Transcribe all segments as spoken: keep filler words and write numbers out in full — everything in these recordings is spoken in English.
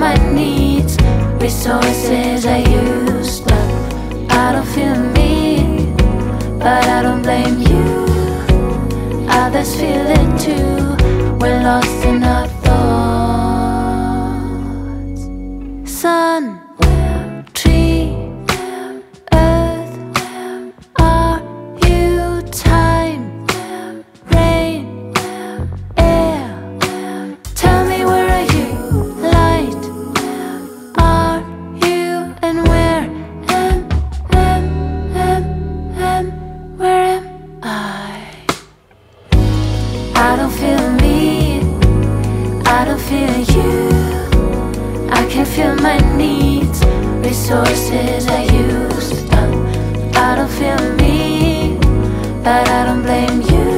my needs. Resources I used up, I don't feel me, but I don't blame you. Others feel it too. We're lost in our thoughts. Sun, tree, earth, are you time? Rain, air, tell me where are you? Light, are you and where am, am, am, am, where am I? I don't feel me, I don't feel you. I can feel my needs. Resources I used up, I don't feel me, but I don't blame you.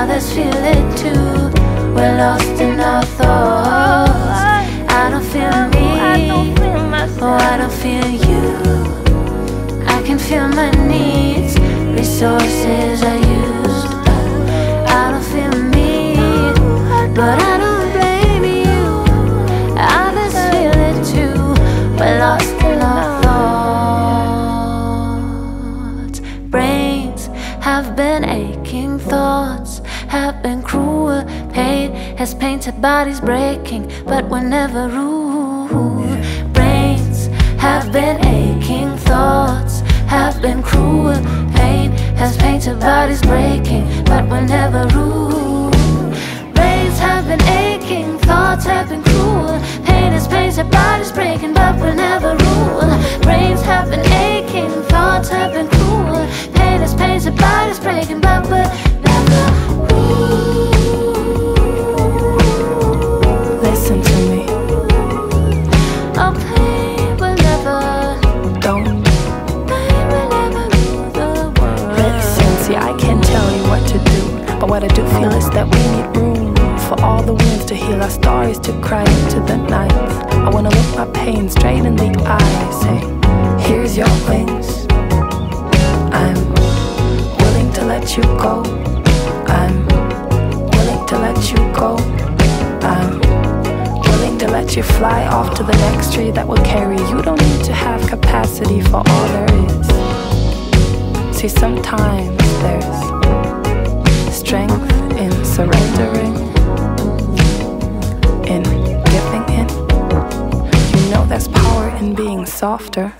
Others feel it too. We're lost in our thoughts. I don't feel me, oh I don't feel you. I can feel my needs. Resources I used up, I don't feel me, but I don't blame you. Others feel it too. We're lost in our thoughts. Brains have been aching, thoughts have been cruel. Pain has painted bodies breaking, but we're never rude. Brains have been aching, thoughts have been cruel. Pain has painted bodies breaking, but we're never rude. Brains have been aching, thoughts have been cruel. Pain has painted bodies breaking, but we're never rude. Brains have been aching, thoughts have been cruel. Pain has painted bodies breaking, but we're never rude. Listen to me. Oh, pain will never. Don't. Pain will never rule the world. Listen, see, I can't tell you what to do, but what I do feel is that we need room for all the winds to heal our stories, to cry into the night. I wanna look my pain straight in the eye. Say, here's your wings. I'm willing to let you go. I'm willing to let you go. I'm to let you fly off to the next tree that will carry you. Don't need to have capacity for all there is. See, sometimes there's strength in surrendering, in giving in. You know there's power in being softer.